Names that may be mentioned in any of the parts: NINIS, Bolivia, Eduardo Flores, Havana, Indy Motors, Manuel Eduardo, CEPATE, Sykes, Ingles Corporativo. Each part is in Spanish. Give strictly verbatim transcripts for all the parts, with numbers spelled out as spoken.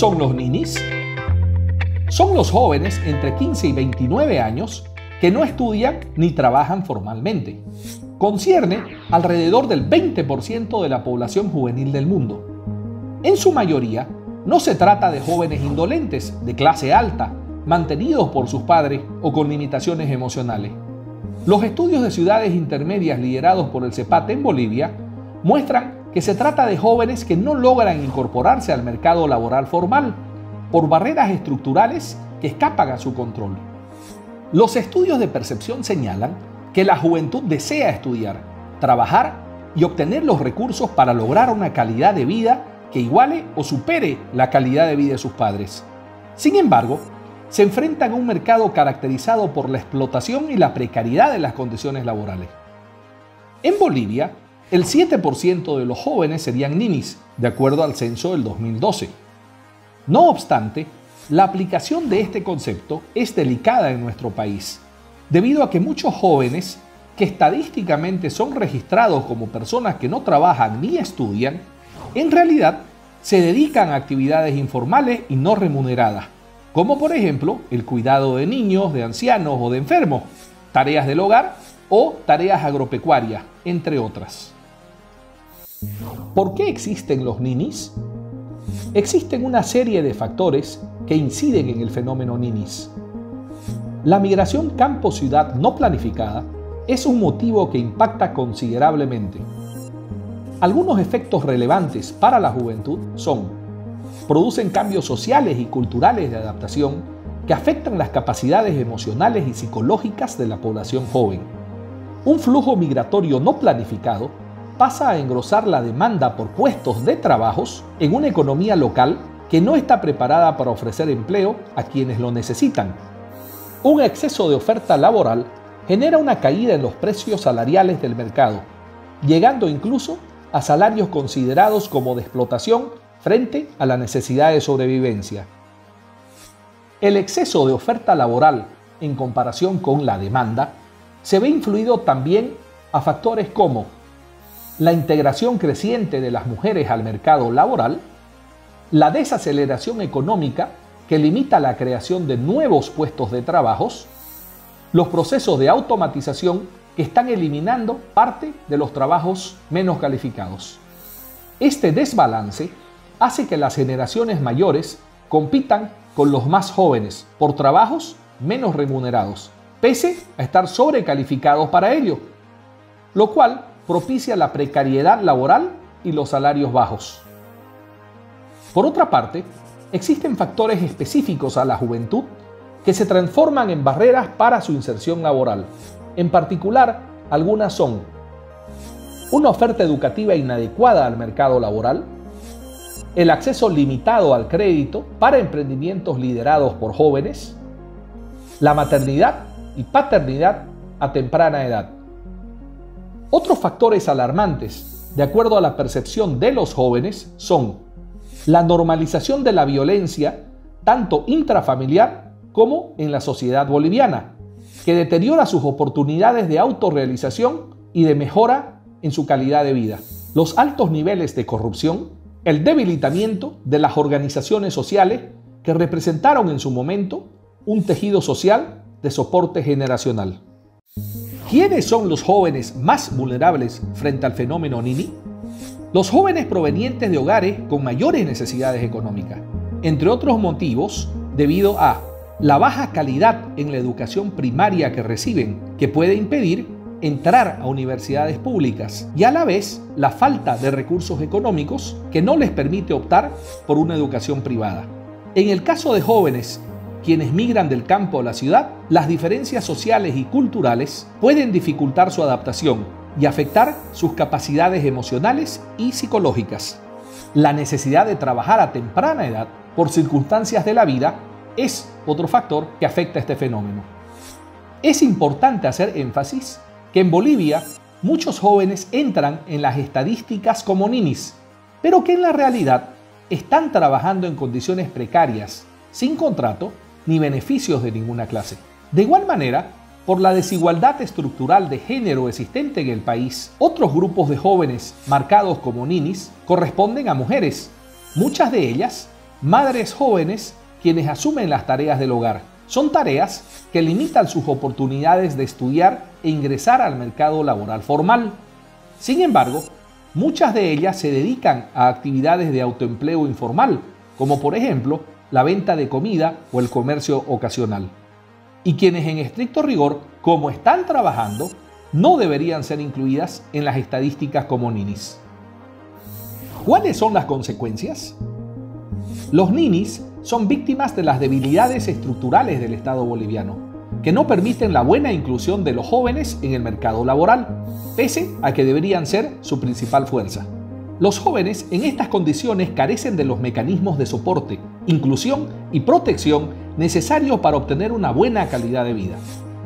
son los ninis? Son los jóvenes entre quince y veintinueve años que no estudian ni trabajan formalmente. Concierne alrededor del veinte por ciento de la población juvenil del mundo. En su mayoría, no se trata de jóvenes indolentes, de clase alta, mantenidos por sus padres o con limitaciones emocionales. Los estudios de ciudades intermedias liderados por el CEPATE en Bolivia muestran que se trata de jóvenes que no logran incorporarse al mercado laboral formal por barreras estructurales que escapan a su control. Los estudios de percepción señalan que la juventud desea estudiar, trabajar y obtener los recursos para lograr una calidad de vida que iguale o supere la calidad de vida de sus padres. Sin embargo, se enfrentan a un mercado caracterizado por la explotación y la precariedad de las condiciones laborales. En Bolivia, el siete por ciento de los jóvenes serían ninis, de acuerdo al censo del dos mil doce. No obstante, la aplicación de este concepto es delicada en nuestro país, debido a que muchos jóvenes que estadísticamente son registrados como personas que no trabajan ni estudian, en realidad se dedican a actividades informales y no remuneradas, como por ejemplo el cuidado de niños, de ancianos o de enfermos, tareas del hogar o tareas agropecuarias, entre otras. ¿Por qué existen los ninis? Existen una serie de factores que inciden en el fenómeno ninis. La migración campo-ciudad no planificada es un motivo que impacta considerablemente. Algunos efectos relevantes para la juventud son: producen cambios sociales y culturales de adaptación que afectan las capacidades emocionales y psicológicas de la población joven. Un flujo migratorio no planificado pasa a engrosar la demanda por puestos de trabajos en una economía local que no está preparada para ofrecer empleo a quienes lo necesitan. Un exceso de oferta laboral genera una caída en los precios salariales del mercado, llegando incluso a salarios considerados como de explotación frente a la necesidad de sobrevivencia. El exceso de oferta laboral en comparación con la demanda se ve influido también a factores como la integración creciente de las mujeres al mercado laboral, la desaceleración económica que limita la creación de nuevos puestos de trabajos, los procesos de automatización que están eliminando parte de los trabajos menos calificados. Este desbalance hace que las generaciones mayores compitan con los más jóvenes por trabajos menos remunerados, pese a estar sobrecalificados para ello, lo cual propicia la precariedad laboral y los salarios bajos. Por otra parte, existen factores específicos a la juventud que se transforman en barreras para su inserción laboral. En particular, algunas son: una oferta educativa inadecuada al mercado laboral, el acceso limitado al crédito para emprendimientos liderados por jóvenes, la maternidad y paternidad a temprana edad. Otros factores alarmantes, de acuerdo a la percepción de los jóvenes, son la normalización de la violencia, tanto intrafamiliar como en la sociedad boliviana, que deteriora sus oportunidades de autorrealización y de mejora en su calidad de vida, los altos niveles de corrupción, el debilitamiento de las organizaciones sociales que representaron en su momento un tejido social de soporte generacional. ¿Quiénes son los jóvenes más vulnerables frente al fenómeno nini? Los jóvenes provenientes de hogares con mayores necesidades económicas, entre otros motivos debido a la baja calidad en la educación primaria que reciben, que puede impedir entrar a universidades públicas, y a la vez la falta de recursos económicos que no les permite optar por una educación privada. En el caso de jóvenes quienes migran del campo a la ciudad, las diferencias sociales y culturales pueden dificultar su adaptación y afectar sus capacidades emocionales y psicológicas. La necesidad de trabajar a temprana edad por circunstancias de la vida es otro factor que afecta este fenómeno. Es importante hacer énfasis que en Bolivia muchos jóvenes entran en las estadísticas como ninis, pero que en la realidad están trabajando en condiciones precarias, sin contrato ni beneficios de ninguna clase. De igual manera, por la desigualdad estructural de género existente en el país, otros grupos de jóvenes marcados como ninis corresponden a mujeres, muchas de ellas madres jóvenes quienes asumen las tareas del hogar. Son tareas que limitan sus oportunidades de estudiar e ingresar al mercado laboral formal. Sin embargo, muchas de ellas se dedican a actividades de autoempleo informal, como por ejemplo la venta de comida o el comercio ocasional. Y quienes en estricto rigor, como están trabajando, no deberían ser incluidas en las estadísticas como ninis. ¿Cuáles son las consecuencias? Los ninis son víctimas de las debilidades estructurales del Estado boliviano, que no permiten la buena inclusión de los jóvenes en el mercado laboral, pese a que deberían ser su principal fuerza. Los jóvenes en estas condiciones carecen de los mecanismos de soporte, inclusión y protección necesarios para obtener una buena calidad de vida.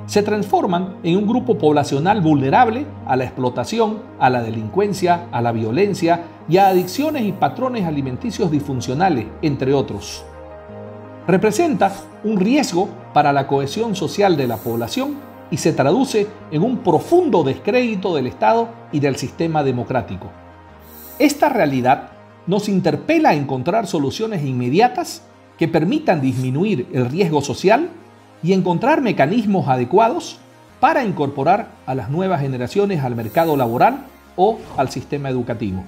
Se transforman en un grupo poblacional vulnerable a la explotación, a la delincuencia, a la violencia y a adicciones y patrones alimenticios disfuncionales, entre otros. Representa un riesgo para la cohesión social de la población y se traduce en un profundo descrédito del Estado y del sistema democrático. Esta realidad nos interpela a encontrar soluciones inmediatas que permitan disminuir el riesgo social y encontrar mecanismos adecuados para incorporar a las nuevas generaciones al mercado laboral o al sistema educativo.